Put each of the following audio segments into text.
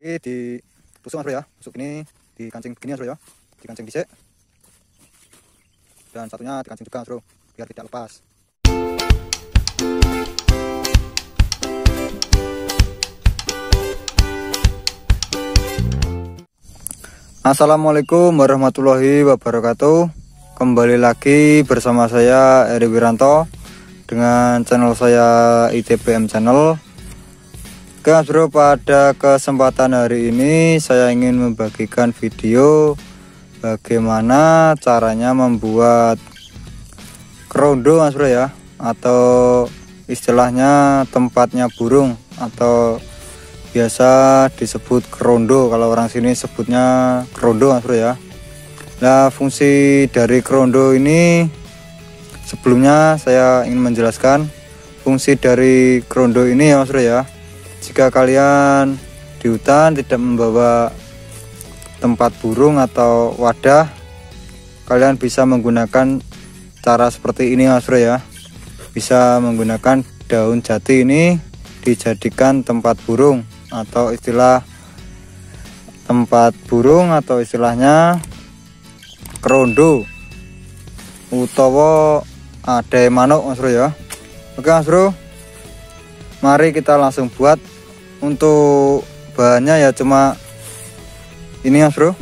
Ini ditusuk Mas Bro ya. Tusuk ini dikancing begini Mas Bro ya. Dikancing dicek. Dan satunya dikancing juga Mas Bro biar tidak lepas. Assalamualaikum warahmatullahi wabarakatuh. Kembali lagi bersama saya Eri Wiranto dengan channel saya ITBM Channel. Oke Mas Bro, pada kesempatan hari ini saya ingin membagikan video bagaimana caranya membuat kerondo Mas Bro ya, atau istilahnya tempatnya burung atau biasa disebut kerondo, kalau orang sini sebutnya kerondo Mas Bro ya. Nah, fungsi dari kerondo ini sebelumnya saya ingin menjelaskan fungsi dari kerondo ini ya Mas Bro ya. Jika kalian di hutan tidak membawa tempat burung atau wadah, kalian bisa menggunakan cara seperti ini Mas Bro ya. Bisa menggunakan daun jati ini dijadikan tempat burung atau istilah tempat burung atau istilahnya kerondo utawa adai manuk Mas Bro ya. Oke Mas Bro, mari kita langsung buat. Untuk bahannya ya cuma ini Mas Bro,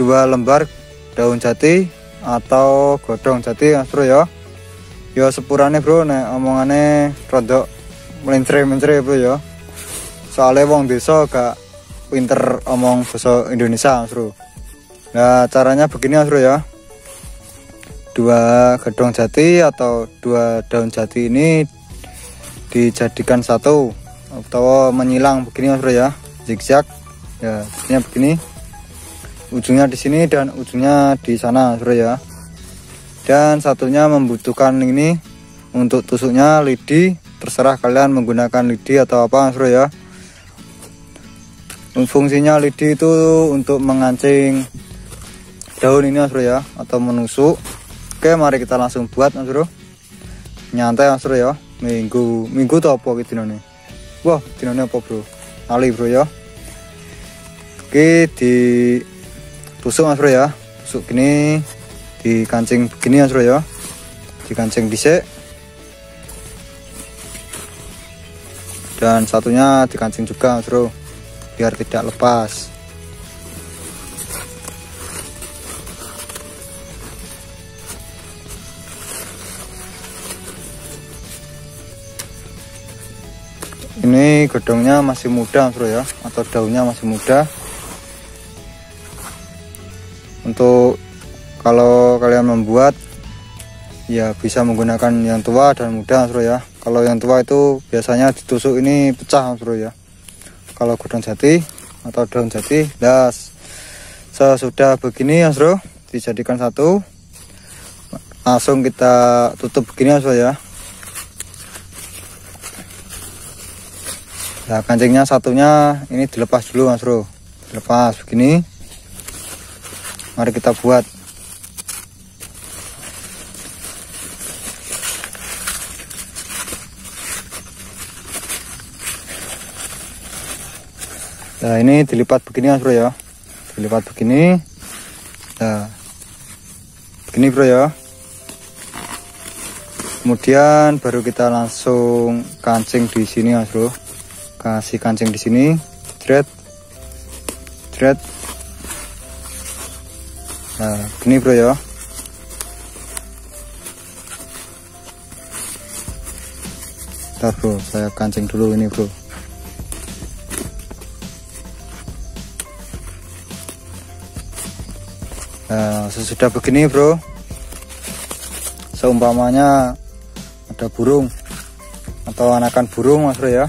2 lembar daun jati atau godong jati Mas Bro ya. Ya sepurane Bro, nek omongane rodok melintre-melintre Bro ya, soalnya wong desa gak pinter omong bahasa Indonesia Mas Bro. Nah, caranya begini Mas Bro ya. 2 gedong jati atau 2 daun jati ini dijadikan satu atau menyilang begini Mas Bro ya, zigzag ya, ini begini, ujungnya di sini dan ujungnya di sana Mas Bro ya. Dan satunya membutuhkan ini untuk tusuknya lidi, terserah kalian menggunakan lidi atau apa Mas Bro ya. Fungsinya lidi itu untuk mengancing daun ini Mas Bro ya, atau menusuk. Oke, mari kita langsung buat Mas Bro. Nyantai Mas Bro ya. Minggu tuh apa gitu nih? Wah, dinone apa Bro? Ali Bro ya. Oke, ditusuk Mas Bro ya. Tusuk gini, dikancing begini Mas Bro ya. Dikancing dhisik. Dan satunya dikancing juga Mas Bro biar tidak lepas. Ini godongnya masih muda Mas Bro ya, atau daunnya masih muda. Untuk kalau kalian membuat ya bisa menggunakan yang tua dan muda Mas Bro ya. Kalau yang tua itu biasanya ditusuk ini pecah Mas Bro ya. Kalau godong jati atau daun jati, nah sesudah begini Mas Bro, dijadikan satu. Langsung kita tutup begini Mas Bro ya. Nah, kancingnya satunya ini dilepas dulu Mas Bro, dilepas begini. Mari kita buat. Nah, ini dilipat begini Mas Bro ya, dilipat begini. Nah, begini Bro ya. Kemudian baru kita langsung kancing di sini Mas Bro. Kasih kancing di sini, jret, jret. Nah, gini Bro ya. Bentar Bro, saya kancing dulu ini Bro. Nah, sesudah begini Bro, seumpamanya ada burung atau anakan burung Mas Bro ya.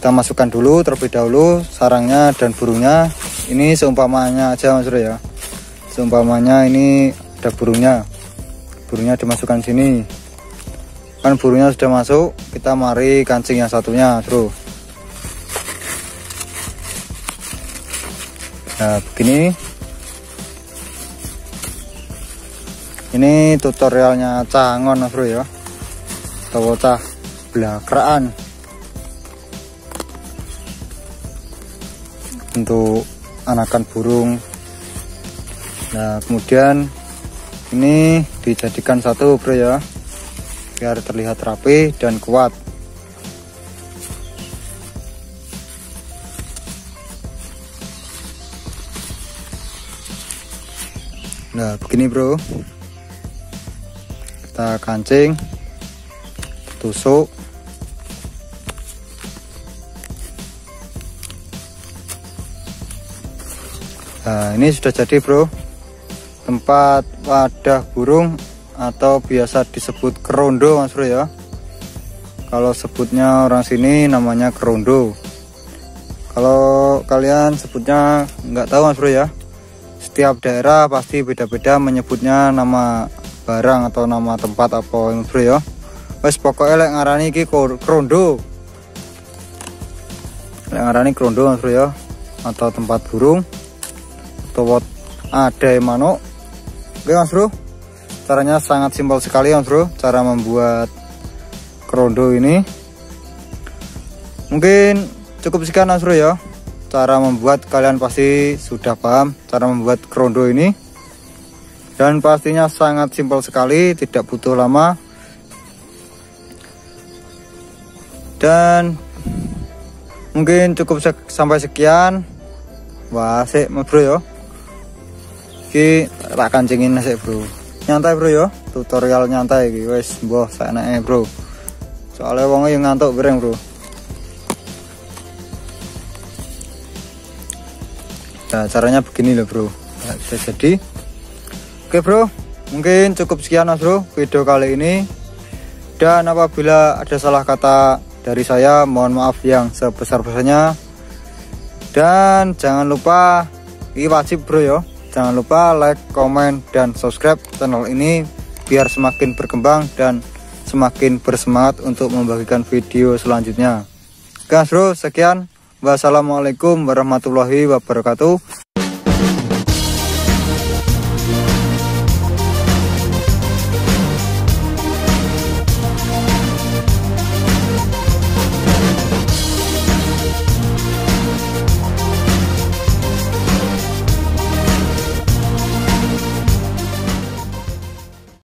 Kita masukkan dulu terlebih dahulu sarangnya dan burungnya. Ini seumpamanya aja Mas Bro ya, seumpamanya ini ada burungnya, burungnya dimasukkan sini. Kan burungnya sudah masuk, kita mari kancing yang satunya Mas Bro. Nah, begini. Ini tutorialnya cangon Mas Bro ya, atau cah belakraan. untuk anakan burung. Nah, kemudian ini dijadikan satu, bro, ya, biar terlihat rapi dan kuat. Nah, begini, bro, kita kancing, tusuk. Nah, ini sudah jadi, bro, tempat wadah burung atau biasa disebut kerondo, mas, bro, ya. Kalau sebutnya orang sini namanya kerondo, kalau kalian sebutnya nggak tahu, mas, bro, ya. Setiap daerah pasti beda-beda menyebutnya nama barang atau nama tempat apa, bro, ya. Wes pokoknya lek ngarani iki kerondo. Lek ngarani kerondo, bro, ya, atau tempat burung atau ada manuk. Oke, mas, bro. Caranya sangat simpel sekali, mas, bro, cara membuat kerondo ini. Mungkin cukup sekian, mas, bro, ya. Cara membuat kalian pasti sudah paham cara membuat kerondo ini, dan pastinya sangat simpel sekali, tidak butuh lama, dan mungkin cukup sampai sekian. Wah, sik, bro, yo, iki tak kancingin sik, bro, nyantai, bro, yo, tutorial nyantai iki, wes mboh saenake, bro, soalnya wong yo ngantuk bereng, bro. Nah, caranya begini loh, bro. Nah, jadi oke, bro, mungkin cukup sekian, mas, bro, video kali ini, dan apabila ada salah kata dari saya, mohon maaf yang sebesar-besarnya. Dan jangan lupa, ini wajib, bro, yo, jangan lupa like, comment, dan subscribe channel ini biar semakin berkembang dan semakin bersemangat untuk membagikan video selanjutnya. Oke, mas, bro, sekian. Wassalamualaikum warahmatullahi wabarakatuh.